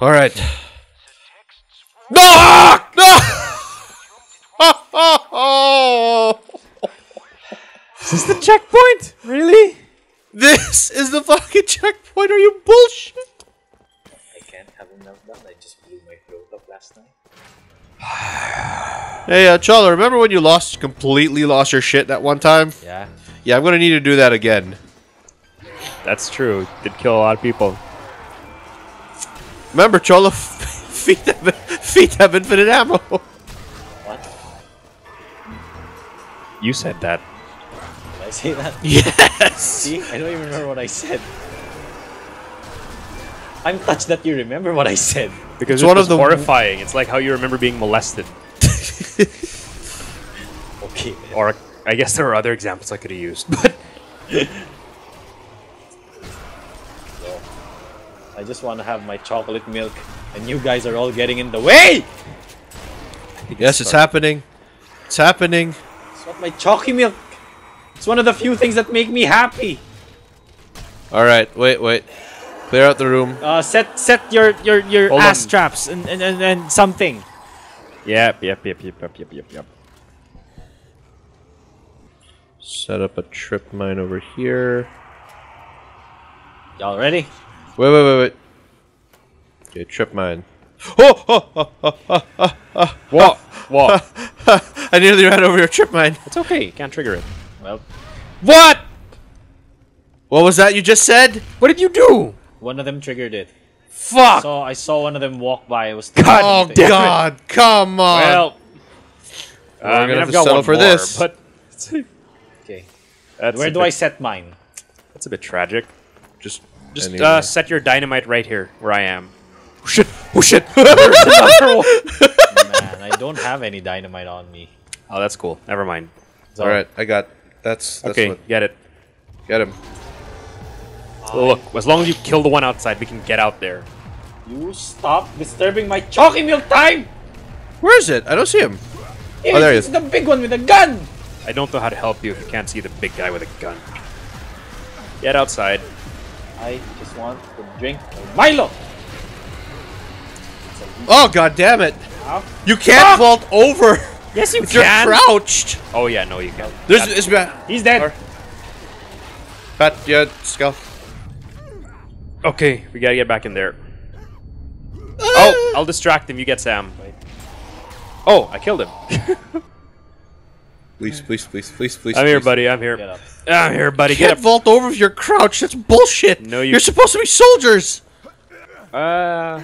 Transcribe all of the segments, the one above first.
All right. No! No! Is this the checkpoint? Really? This is the fucking checkpoint? Are you bullshit? I can't have a meltdown. I just blew my throat up last night. Hey, Chala, remember when you completely lost your shit that one time? Yeah. Yeah, I'm gonna need to do that again. That's true. It did kill a lot of people. Remember, Cholo, feet have infinite ammo. What? You said that. Did I say that? Yes! See? I don't even remember what I said. I'm touched that you remember what I said. Because it was horrifying. It's like how you remember being molested. Okay. Or, I guess there are other examples I could have used, but... I just want to have my chocolate milk, and you guys are all getting in the way! Yes, it's happening. It's happening. It's not my chalky milk. It's one of the few things that make me happy. Alright, wait. Clear out the room. Set your ass traps and something. Yep. Set up a trip mine over here. Y'all ready? Wait. Okay, trip mine. What? I nearly ran over your trip mine. It's okay, you can't trigger it. Well. What? What was that you just said? What did you do? One of them triggered it. Fuck! I saw one of them walk by. It was God. Oh God! Come on! Well, I'm gonna have to settle for this. But okay. Where do I set mine? That's a bit tragic. Just anyway. Set your dynamite right here, where I am. Oh shit! Oh shit! There's another one! Man, I don't have any dynamite on me. Oh, that's cool. Never mind. So, alright, I got... That's okay, what. Get it. Get him. Look, as long as you kill the one outside, we can get out there. You stop disturbing my chalky milk time! Where is it? I don't see him. Oh, there he is. It's the big one with a gun! I don't know how to help you if you can't see the big guy with a gun. Get outside. I just want to drink Milo! Oh, god damn it! You can't vault over! Yes, you can! You're crouched! Oh, yeah, no, you can't. He's dead! Pat, yeah, skull. Okay, we gotta get back in there. Oh, I'll distract him, you get Sam. Oh, I killed him. Please. I'm here, buddy. I'm here. Get up. I'm here, buddy. You can't vault over if you're crouched. That's bullshit. No, you're supposed to be soldiers. I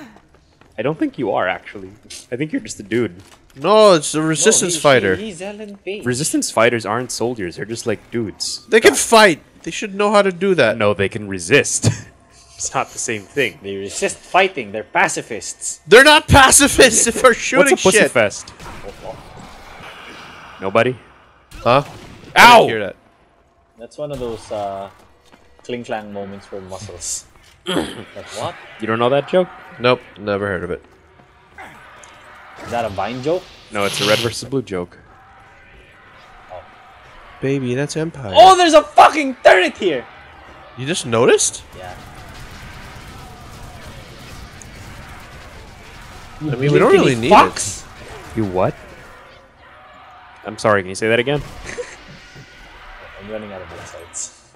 don't think you are, actually. I think you're just a dude. No, it's a resistance fighter. He's LNB. Resistance fighters aren't soldiers. They're just like dudes. They can fight. They should know how to do that. No, they can resist. It's not the same thing. They resist fighting. They're pacifists. They're not pacifists if they're shooting shit. What's a pussyfest? Nobody? Huh? Ow! I didn't hear that. That's one of those cling-clang moments for muscles. Like what? You don't know that joke? Nope, never heard of it. Is that a Vine joke? No, it's a red versus blue joke. Oh. Baby, that's Empire. Oh, there's a fucking turret here! You just noticed? Yeah. I mean, we don't really need it. You what? I'm sorry, can you say that again? I'm running out of insights.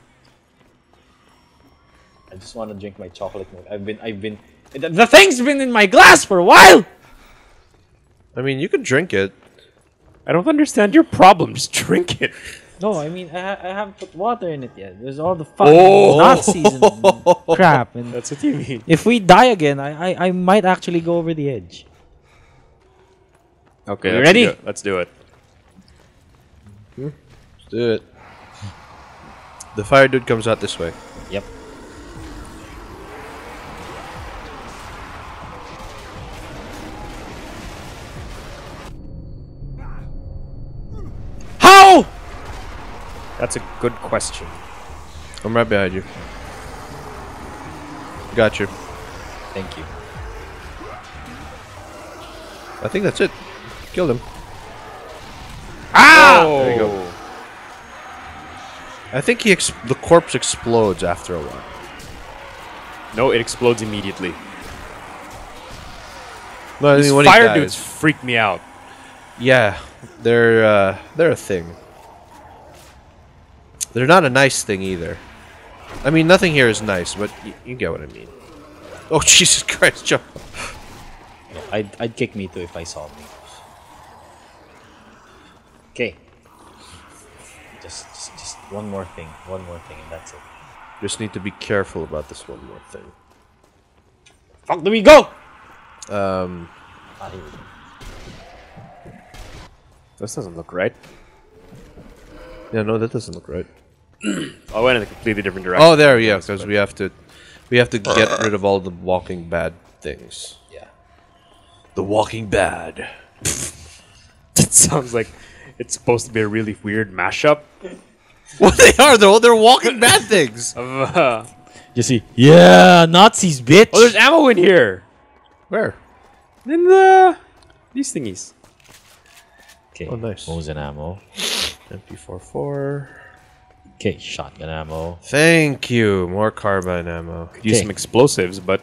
I just want to drink my chocolate milk. I've been... The thing's been in my glass for a while! I mean, you could drink it. I don't understand your problem, just drink it. No, I mean, I haven't put water in it yet. There's all the fucking Nazis and crap. And that's what you mean. If we die again, I might actually go over the edge. Okay, you ready? Let's do it. Let's do it. The fire dude comes out this way. Yep. How? That's a good question. I'm right behind you. Got you. Thank you. I think that's it. Killed him. Ah! There you go. I think the corpse explodes after a while. No, it explodes immediately. But these fire dudes freak me out. Yeah, they're a thing. They're not a nice thing either. I mean, nothing here is nice, but you get what I mean. Oh, Jesus Christ, jump. Yeah, I'd kick me too if I saw me. Okay. Just one more thing. One more thing, and that's it. Just need to be careful about this one more thing. Fuck, let me go! Here we go. This doesn't look right. Yeah, no, that doesn't look right. I went in a completely different direction. Oh, there, yeah, because we have to get rid of all the walking bad things. Yeah. The walking bad. That sounds like it's supposed to be a really weird mashup. Well, they are, though. They're walking bad things. You see? Yeah, Nazis, bitch. Oh, there's ammo in here. Where? In the... these thingies. Okay. Oh, nice. Bows and ammo. MP44. Okay, shotgun ammo. Thank you. More carbine ammo. Could use some explosives, but...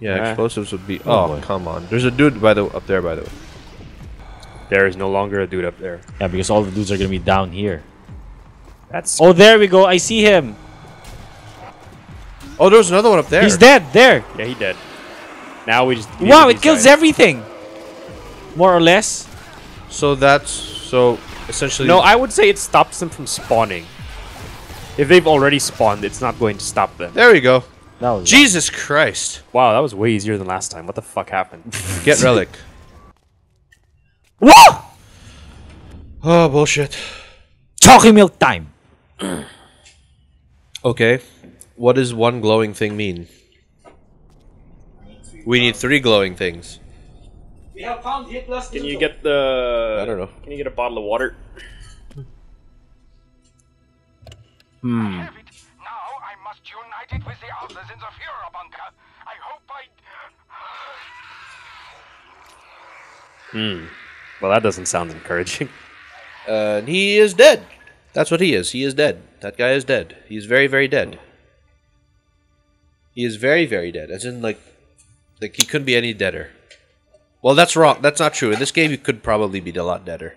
yeah, explosives would be... oh, come on. There's a dude up there, by the way. There is no longer a dude up there. Yeah, because all the dudes are going to be down here. That's... oh, there we go. I see him. Oh, there's another one up there. He's dead. There. Yeah, he's dead. Now we just... wow, it kills everything. More or less. So that's... so... essentially, no, I would say it stops them from spawning. If they've already spawned, it's not going to stop them. There we go. That was Jesus Christ. Wow, that was way easier than last time. What the fuck happened? Get relic. Whoa! Oh, bullshit. Chalky milk time. Okay. What does one glowing thing mean? We need three glowing things. We have found Hitler's can you get the... I don't know. Can you get a bottle of water? I have it. Now I must unite it with the others in the Fuhrer bunker. I hope I... Well, that doesn't sound encouraging. He is dead. That's what he is. He is dead. That guy is dead. He is very, very dead. He is very, very dead. As in, like he couldn't be any deader. Well, that's wrong. That's not true. In this game, you could probably be a lot deader.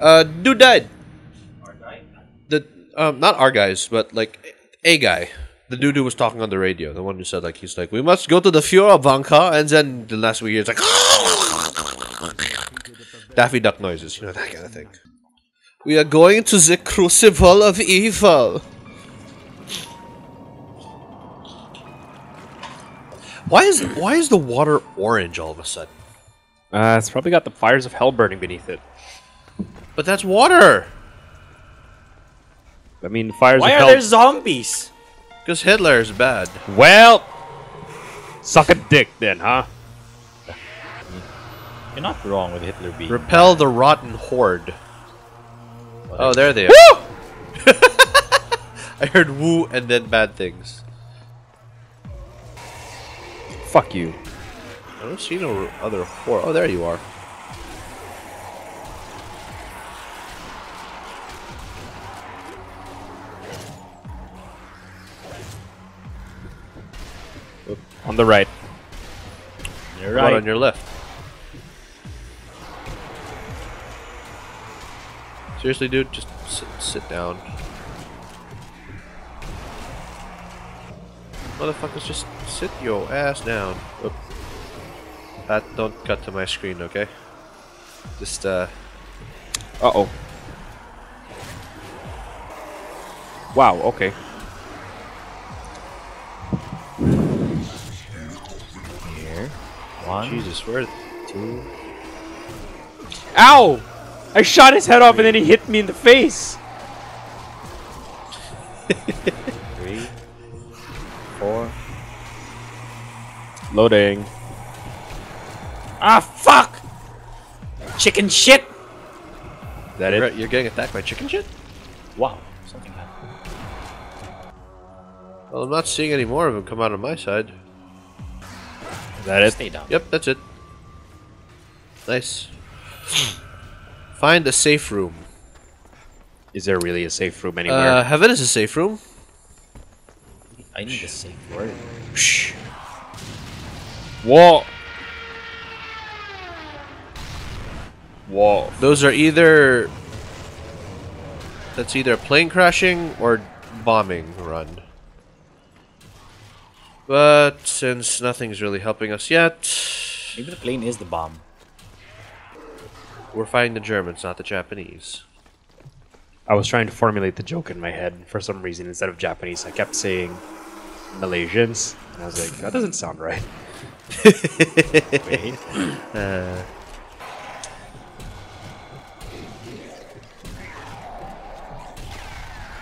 Dude died. Not our guys, but like a guy. The dude who was talking on the radio. The one who said, like, he's like, we must go to the Fuhrer bunker, and then the last we hear is like, Daffy Duck noises, you know, that kind of thing. We are going to the crucible of evil. Why is the water orange all of a sudden? It's probably got the fires of hell burning beneath it. But that's water. I mean, fires. Why of hell. Why are there zombies? Because Hitler is bad. Well, suck a dick then, huh? You're not wrong with Hitler being. Repel the rotten horde. What? Oh, there they are. Woo! I heard woo and then bad things. Fuck you. I don't see no other horror. Oh, there you are. Oop. On the right. You're right. One on your left. Seriously, dude, just sit down. Motherfuckers, just sit your ass down. Oop. That don't cut to my screen, okay? Just, uh-oh. Wow, okay. Here. One. Jesus, where? Two. Ow! I shot his head off and then he hit me in the face! Loading. Ah, fuck! Chicken shit! Is that it? You're getting attacked by chicken shit? Wow, something happened. Well, I'm not seeing any more of them come out on my side. Is that it? Stay down. Yep, that's it. Nice. Find a safe room. Is there really a safe room anywhere? Heaven is a safe room. I need a safe word. Shh. What? Those are either... That's either plane crashing or bombing run. But since nothing's really helping us yet... Maybe the plane is the bomb. We're fighting the Germans, not the Japanese. I was trying to formulate the joke in my head. For some reason, instead of Japanese, I kept saying Malaysians. And I was like, that doesn't sound right. Wait.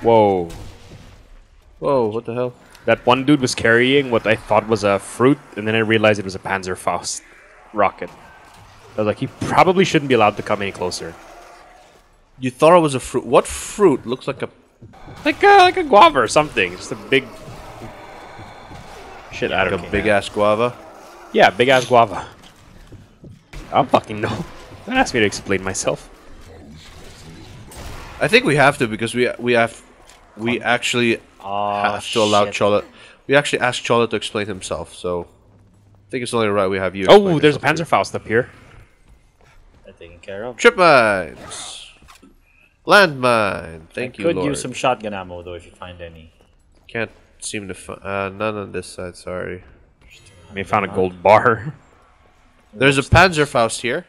Whoa. Whoa, what the hell? That one dude was carrying what I thought was a fruit, and then I realized it was a Panzerfaust rocket. I was like, he probably shouldn't be allowed to come any closer. You thought it was a fruit? What fruit looks like a guava or something? Just a big shit. I don't know. Like a big ass guava. Yeah, big ass guava. I don't fucking know. Don't ask me to explain myself. I think we have to because we actually asked Chola to explain himself. So I think it's only right we have you. Oh, there's a Panzerfaust up here. That's taken care of. Trip mines. Landmine! Thank you, Lord. I could use some shotgun ammo, though, if you find any. Can't seem to find... none on this side, sorry. May found a gold bar. There's a Panzerfaust here.